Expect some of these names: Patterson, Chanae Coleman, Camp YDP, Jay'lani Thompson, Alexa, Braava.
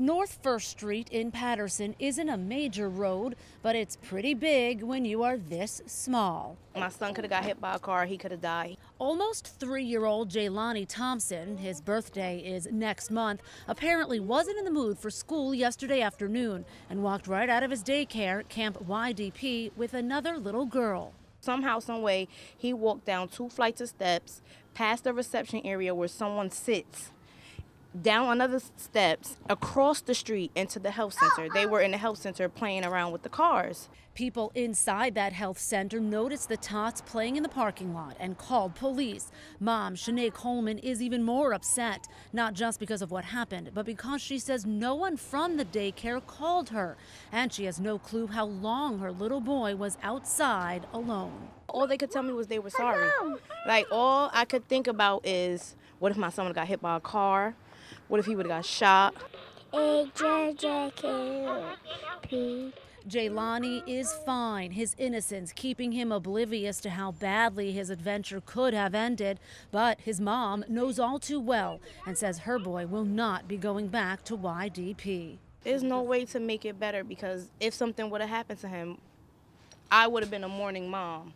North 1st Street in Patterson isn't a major road, but it's pretty big when you are this small. My son could have got hit by a car, he could have died. Almost 3-year-old Jay'lani Thompson, his birthday is next month, apparently wasn't in the mood for school yesterday afternoon and walked right out of his daycare, Camp YDP, with another little girl. Somehow, some way, he walked down 2 flights of steps, past the reception area where someone sits, down another steps, across the street into the health center. They were in the health center playing around with the cars. People inside that health center noticed the tots playing in the parking lot and called police. Mom, Chanae Coleman, is even more upset, not just because of what happened, but because she says no one from the daycare called her, and she has no clue how long her little boy was outside alone. All they could tell me was they were sorry. Like, all I could think about is, what if my son got hit by a car? What if he would have got shot? Jay'lani is fine, his innocence keeping him oblivious to how badly his adventure could have ended. But his mom knows all too well and says her boy will not be going back to YDP. There's no way to make it better, because if something would have happened to him, I would have been a mourning mom.